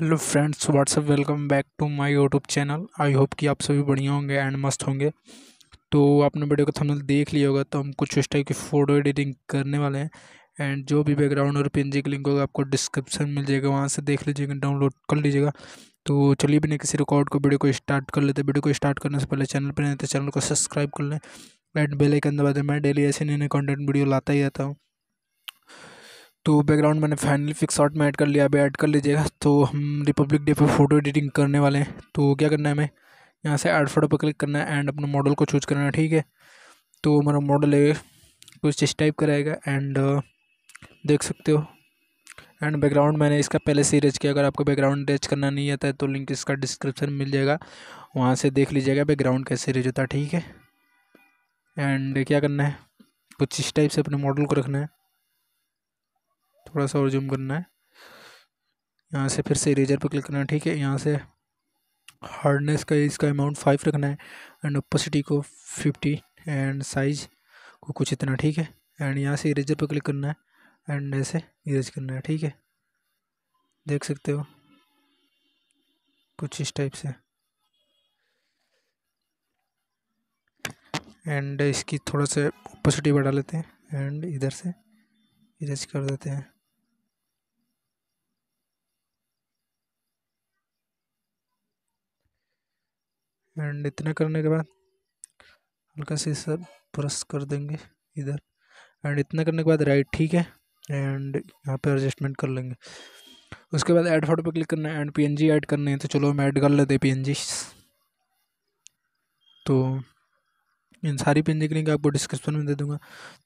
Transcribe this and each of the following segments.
Hello friends what's up welcome back to my YouTube channel. I hope कि आप सभी बढ़िया होंगे एंड मस्त होंगे। तो आपने वीडियो का थंबनेल देख लिया होगा। तो हम कुछ इस टाइप की फ़ोटो एडिटिंग करने वाले हैं एंड जो भी बैकग्राउंड और पीएनजी का लिंक होगा आपको डिस्क्रिप्शन मिल जाएगा, वहाँ से देख लीजिएगा, डाउनलोड कर लीजिएगा। तो चलिए बिना किसी रिकॉर्ड को वीडियो को स्टार्ट कर लेते हैं। वीडियो को स्टार्ट करने से पहले चैनल पर नहीं तो चैनल को सब्सक्राइब कर लें एंड बेल आइकन दबा दें। मैं डेली ऐसे नए नए कॉन्टेंट वीडियो लाता ही रहता हूँ। तो बैकग्राउंड मैंने फाइनली फिक्स शॉट में ऐड कर लिया, अभी ऐड कर लीजिएगा। तो हम रिपब्लिक डे पे फ़ोटो एडिटिंग करने वाले हैं। तो क्या करना है, हमें यहाँ से ऐड फोटो पर क्लिक करना है एंड अपने मॉडल को चूज करना है, ठीक है। तो हमारा मॉडल है कुछ इस टाइप का रहेगा एंड देख सकते हो। एंड बैकग्राउंड मैंने इसका पहले से अरेंज किया। अगर आपको बैकग्राउंड अरेंज करना नहीं आता है तो लिंक इसका डिस्क्रिप्शन मिल जाएगा, वहाँ से देख लीजिएगा बैकग्राउंड कैसे अरेंज होता है, ठीक है। एंड क्या करना है, कुछ इस टाइप से अपने मॉडल को रखना है, थोड़ा सा और जूम करना है। यहाँ से फिर से इरेजर पर क्लिक करना है, ठीक है। यहाँ से हार्डनेस का इसका अमाउंट 5 रखना है एंड ओपेसिटी को 50 एंड साइज को कुछ इतना, ठीक है। एंड यहाँ से इरेजर पर क्लिक करना है एंड ऐसे इरेज करना है, ठीक है। देख सकते हो कुछ इस टाइप से। एंड इसकी थोड़ा सा ओपेसिटी बढ़ा लेते हैं एंड इधर से इरेज कर देते हैं। एंड इतना करने के बाद हल्का से सब प्रेस कर देंगे इधर एंड इतना करने के बाद राइट, ठीक है। एंड यहाँ पे एडजस्टमेंट कर लेंगे। उसके बाद ऐड फोटो पे क्लिक करना है एंड पीएनजी ऐड करनी है। तो चलो हम ऐड कर लेते हैं पीएनजी। तो इन सारी पीएनजी के लिंक आपको डिस्क्रिप्शन में दे दूंगा।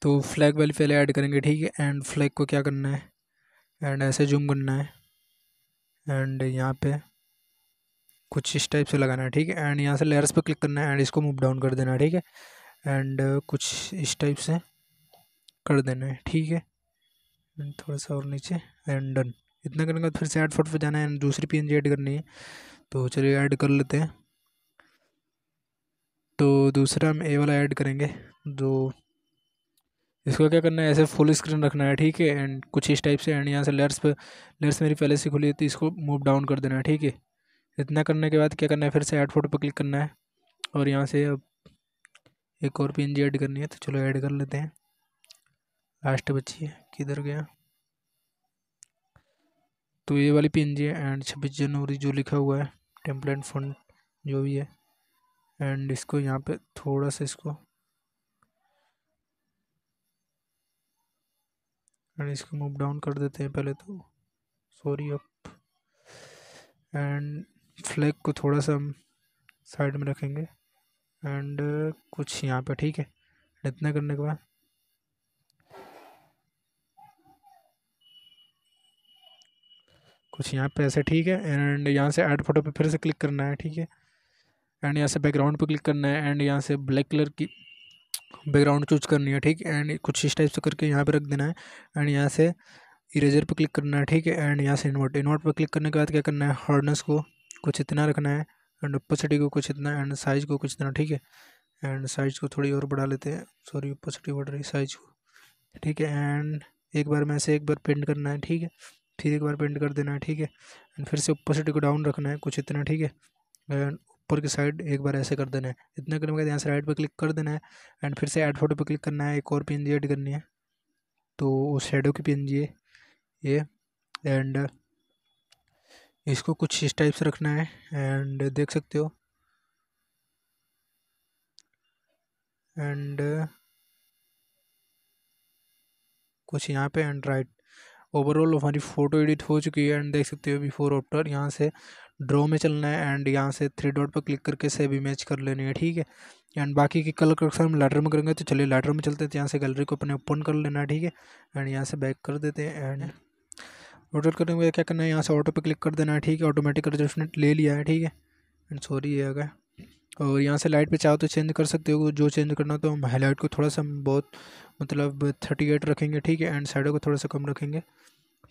तो फ्लैग वाली पहले ऐड करेंगे, ठीक है। एंड फ्लैग को क्या करना है एंड ऐसे जूम करना है एंड यहाँ पे कुछ इस टाइप से लगाना है, ठीक है। एंड यहाँ से लेयर्स पे क्लिक करना है एंड इसको मूव डाउन कर देना है, ठीक है। एंड कुछ इस टाइप से कर देना है, ठीक है। एंड थोड़ा सा और नीचे एंड डन। इतना करने के बाद फिर से ऐड फोटो पर जाना है एंड दूसरी पीएनजी ऐड करनी है। तो चलिए ऐड कर लेते हैं। तो दूसरा हम ए वाला ऐड करेंगे। तो इसको क्या करना है, ऐसे फुल स्क्रीन रखना है, ठीक है। एंड कुछ इस टाइप से एंड यहाँ से लेयर्स मेरी पहले से खुली है तो इसको मूव डाउन कर देना है, ठीक है। इतना करने के बाद क्या करना है, फिर से ऐड फोटो पर क्लिक करना है और यहाँ से अब एक और पीएनजी ऐड करनी है। तो चलो ऐड कर लेते हैं। लास्ट बची है, किधर गया। तो ये वाली पीएनजी है एंड 26 जनवरी जो लिखा हुआ है टेम्पलेट फंड जो भी है एंड इसको यहाँ पे थोड़ा सा इसको एंड इसको मूव डाउन कर देते हैं पहले तो, सॉरी अप। एंड फ्लैग को थोड़ा सा हम साइड में रखेंगे एंड कुछ यहाँ पे, ठीक है। इतना करने के बाद कुछ यहाँ पे ऐसे, ठीक है। एंड यहाँ से ऐड फोटो पे फिर से क्लिक करना है, ठीक है। एंड यहाँ से बैकग्राउंड पे क्लिक करना है एंड यहाँ से ब्लैक कलर की बैकग्राउंड चूज करनी है, ठीक। एंड कुछ इस टाइप से करके यहाँ पे रख देना है एंड यहाँ से इरेजर पे क्लिक करना है, ठीक है। एंड यहाँ से इन्वर्ट पे क्लिक करने के बाद क्या करना है, हार्डनेस को कुछ इतना रखना है एंड ओपेसिटी को कुछ इतना एंड साइज़ को कुछ इतना, ठीक है। एंड साइज़ को थोड़ी और बढ़ा लेते हैं, सॉरी ओपेसिटी बढ़ रही साइज़ को, ठीक है। एंड एक बार में से एक बार पेंट करना है, ठीक है। फिर एक बार पेंट कर देना है, ठीक है। एंड फिर से ओपेसिटी को डाउन रखना है कुछ इतना, ठीक है। एंड ऊपर की साइड एक बार ऐसे कर देना है। इतना करने के बाद यहाँ से राइट पर क्लिक कर देना है एंड फिर से ऐड फोटो पर क्लिक करना है, एक और पीएनजी ऐड करनी है। तो उस शेडो की पीएनजी है ये एंड इसको कुछ इस टाइप से रखना है एंड देख सकते हो। एंड कुछ यहाँ पे एंड राइट। ओवरऑल हमारी फ़ोटो एडिट हो चुकी है एंड देख सकते हो बिफोर आफ्टर। यहाँ से ड्रॉ में चलना है एंड यहाँ से 3 डॉट पर क्लिक करके सेव इमेज कर लेनी है, ठीक है। एंड बाकी की कलर करेक्शन हम लाइटरूम में करेंगे। तो चलिए लाइटरूम में चलते हैं। तो यहाँ से गैलरी को अपने ओपन कर लेना है, ठीक है। एंड यहाँ से बैक कर देते हैं एंड रोटेट करने में क्या करना है, यहाँ से ऑटो पे क्लिक कर देना है, ठीक है। ऑटोमेटिक एडजस्टमेंट ले लिया है, ठीक है। एंड सॉरी ये आगे। और यहाँ से लाइट पे चाहो तो चेंज कर सकते हो, जो चेंज करना हो। तो हम हाईलाइट को थोड़ा सा बहुत मतलब 38 रखेंगे, ठीक है। एंड शैडो को थोड़ा सा कम रखेंगे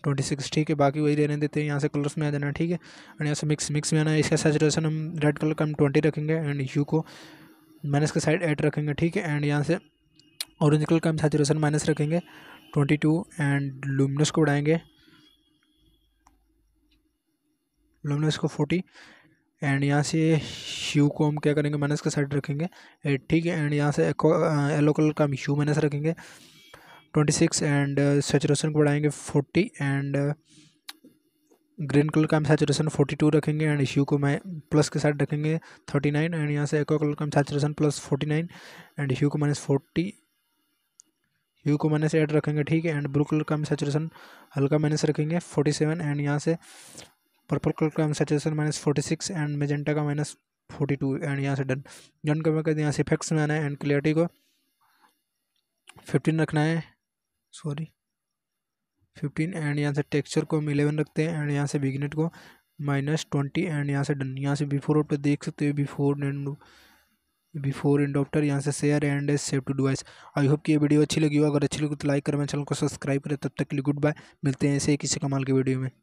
26, ठीक है। बाकी वही रहने देते हैं। यहाँ से कलर्स में आ जाना, ठीक है। एंड यहाँ से मिक्स में आना है। इसका सैचुरेशन हम रेड कलर का हम 20 रखेंगे एंड ह्यू को माइनस के साइड 8 रखेंगे, ठीक है। एंड यहाँ से ऑरेंज कलर का हम सैचुरेशन माइनस रखेंगे 22 एंड लुमिनस को बढ़ाएंगे हमने इसको 40 एंड यहाँ से ह्यू को हम क्या करेंगे माइनस के साइड रखेंगे, ठीक है। एंड यहाँ से येलो कलर का हम ह्यू माइनस रखेंगे 26 एंड सैचुरेशन को बढ़ाएंगे 40 एंड ग्रीन कलर का हम सैचुरेशन 42 रखेंगे एंड ह्यू को मैं प्लस के साथ रखेंगे 39 एंड यहाँ से एको कलर का हम सैचुरेशन प्लस 49 एंड ह्यू को माइनस 40 ह्यू को माइनस 8 रखेंगे, ठीक है। एंड ब्लू कलर का हम सैचुरेशन हल्का माइनस रखेंगे 47 एंड यहाँ से पर्पल कलर का हम सैचुरेशन माइनस 46 एंड मैजेंटा का माइनस 42 एंड यहाँ से डन। डन करने के बाद यहाँ से इफेक्ट्स में आना है एंड क्लियरिटी को 15 रखना है, सॉरी 15 एंड यहाँ से टेक्सचर को हम 11 रखते हैं एंड यहाँ से विग्नेट को -20 एंड यहाँ से डन। यहाँ से बिफोर आफ्टर देख सकते हो, बिफोर एंड आफ्टर, यहाँ से share and save to device. I hope कि ये वीडियो अच्छी लगी हो, अगर अच्छी लगी तो लाइक करें, चैनल को सब्सक्राइब करें। तब तक के लिए गुड बाय, मिलते हैं ऐसे ही किसी कमाल के वीडियो में।